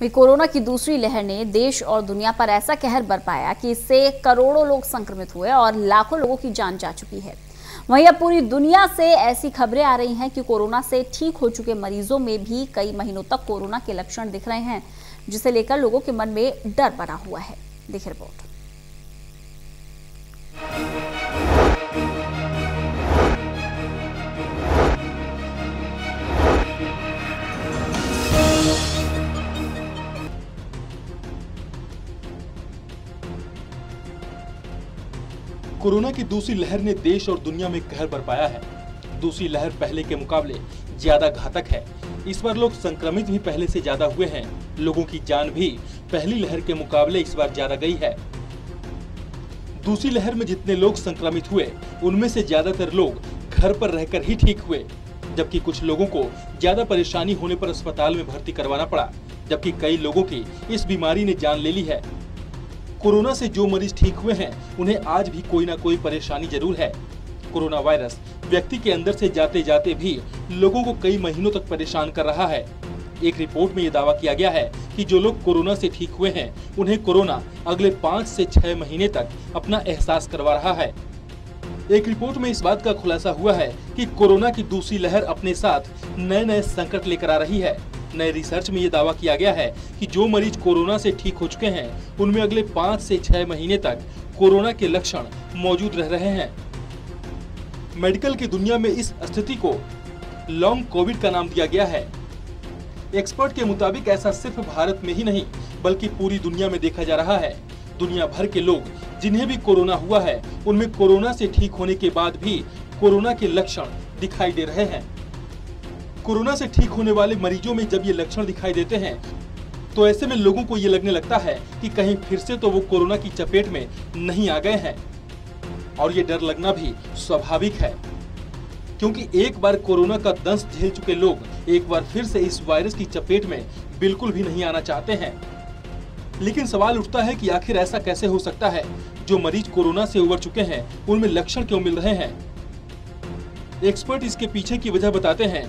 में कोरोना की दूसरी लहर ने देश और दुनिया पर ऐसा कहर बरपाया कि इससे करोड़ों लोग संक्रमित हुए और लाखों लोगों की जान जा चुकी है। वहीं अब पूरी दुनिया से ऐसी खबरें आ रही हैं कि कोरोना से ठीक हो चुके मरीजों में भी कई महीनों तक कोरोना के लक्षण दिख रहे हैं, जिसे लेकर लोगों के मन में डर बना हुआ है। देखिए रिपोर्ट। कोरोना की दूसरी लहर ने देश और दुनिया में कहर बरपाया है। दूसरी लहर पहले के मुकाबले ज्यादा घातक है। इस बार लोग संक्रमित भी पहले से ज्यादा हुए हैं। लोगों की जान भी पहली लहर के मुकाबले इस बार ज्यादा गई है। दूसरी लहर में जितने लोग संक्रमित हुए उनमें से ज्यादातर लोग घर पर रहकर ही ठीक हुए, जबकि कुछ लोगों को ज्यादा परेशानी होने पर अस्पताल में भर्ती करवाना पड़ा, जबकि कई लोगों की इस बीमारी ने जान ले ली है। कोरोना से जो मरीज ठीक हुए हैं उन्हें आज भी कोई ना कोई परेशानी जरूर है। कोरोना वायरस व्यक्ति के अंदर से जाते जाते भी लोगों को कई महीनों तक परेशान कर रहा है। एक रिपोर्ट में ये दावा किया गया है कि जो लोग कोरोना से ठीक हुए हैं उन्हें कोरोना अगले 5 से 6 महीने तक अपना एहसास करवा रहा है। एक रिपोर्ट में इस बात का खुलासा हुआ है कि कोरोना की दूसरी लहर अपने साथ नए नए संकट लेकर आ रही है। नए रिसर्च में ये दावा किया गया है कि जो मरीज कोरोना से ठीक हो चुके हैं उनमें अगले 5 से 6 महीने तक कोरोना के लक्षण मौजूद रह रहे हैं। मेडिकल की दुनिया में इस स्थिति को लॉन्ग कोविड का नाम दिया गया है। एक्सपर्ट के मुताबिक ऐसा सिर्फ भारत में ही नहीं बल्कि पूरी दुनिया में देखा जा रहा है। दुनिया भर के लोग जिन्हें भी कोरोना हुआ है उनमें कोरोना से ठीक होने के बाद भी कोरोना के लक्षण दिखाई दे रहे हैं। कोरोना से ठीक होने वाले मरीजों में जब ये लक्षण दिखाई देते हैं तो ऐसे में लोगों को ये लगने लगता है कि कहीं फिर से तो वो कोरोना की चपेट में नहीं आ गए हैं। और ये डर लगना भी स्वाभाविक है, क्योंकि एक बार कोरोना का दंश झेल चुके लोग एक बार फिर से इस वायरस की चपेट में बिल्कुल भी नहीं आना चाहते हैं। लेकिन सवाल उठता है कि आखिर ऐसा कैसे हो सकता है? जो मरीज कोरोना से उबर चुके हैं उनमें लक्षण क्यों मिल रहे हैं? एक्सपर्ट इसके पीछे की वजह बताते हैं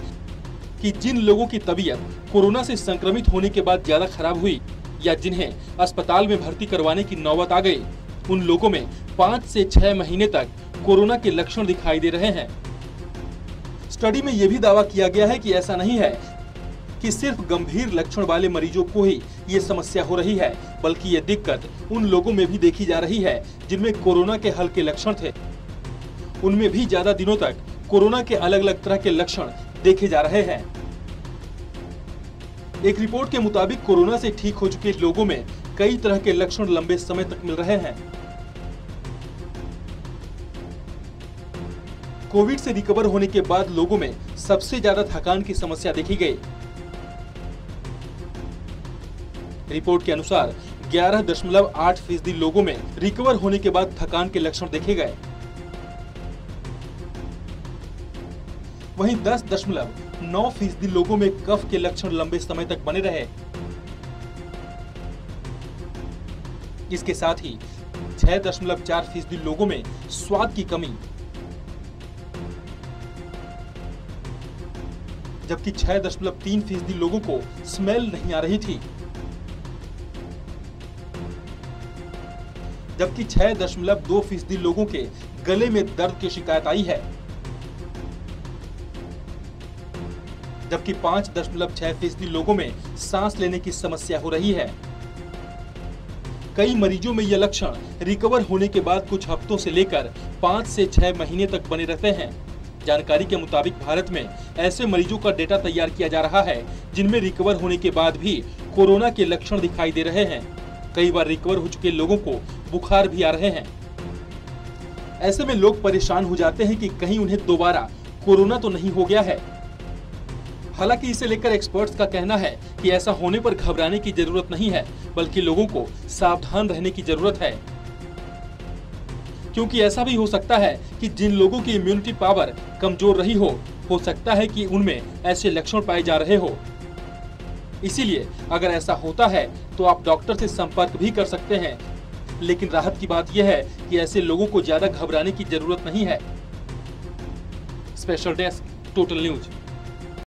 कि जिन लोगों की तबीयत कोरोना से संक्रमित होने के बाद ज्यादा खराब हुई या जिन्हें अस्पताल में भर्ती करवाने की नौबत आ गई, उन लोगों में 5 से 6 महीने तक कोरोना के लक्षण दिखाई दे रहे हैं। स्टडी में यह भी दावा किया गया है कि ऐसा नहीं है कि सिर्फ गंभीर लक्षण वाले मरीजों को ही ये समस्या हो रही है, बल्कि ये दिक्कत उन लोगों में भी देखी जा रही है जिनमें कोरोना के हल्के लक्षण थे। उनमें भी ज्यादा दिनों तक कोरोना के अलग अलग तरह के लक्षण देखे जा रहे हैं। एक रिपोर्ट के मुताबिक कोरोना से ठीक हो चुके लोगों में कई तरह के लक्षण लंबे समय तक मिल रहे हैं। कोविड से रिकवर होने के बाद लोगों में सबसे ज्यादा थकान की समस्या देखी गई। रिपोर्ट के अनुसार 11.8% लोगों में रिकवर होने के बाद थकान के लक्षण देखे गए। वहीं 10.9% लोगों में कफ के लक्षण लंबे समय तक बने रहे। इसके साथ ही 6.4% लोगों में स्वाद की कमी, जबकि 6.3% लोगों को स्मेल नहीं आ रही थी, जबकि 6.2% लोगों के गले में दर्द की शिकायत आई है, जबकि 5.6% लोगों में सांस लेने की समस्या हो रही है। कई मरीजों में यह लक्षण रिकवर होने के बाद कुछ हफ्तों से लेकर 5 से 6 महीने तक बने रहते हैं। जानकारी के मुताबिक भारत में ऐसे मरीजों का डेटा तैयार किया जा रहा है जिनमें रिकवर होने के बाद भी कोरोना के लक्षण दिखाई दे रहे हैं। कई बार रिकवर हो चुके लोगों को बुखार भी आ रहे हैं। ऐसे में लोग परेशान हो जाते हैं कि कहीं उन्हें दोबारा कोरोना तो नहीं हो गया है। हालांकि इसे लेकर एक्सपर्ट्स का कहना है कि ऐसा होने पर घबराने की जरूरत नहीं है, बल्कि लोगों को सावधान रहने की जरूरत है, क्योंकि ऐसा भी हो सकता है कि जिन लोगों की इम्यूनिटी पावर कमजोर रही हो सकता है कि उनमें ऐसे लक्षण पाए जा रहे हो। इसीलिए अगर ऐसा होता है तो आप डॉक्टर से संपर्क भी कर सकते हैं। लेकिन राहत की बात यह है कि ऐसे लोगों को ज्यादा घबराने की जरूरत नहीं है। Special desk, total news.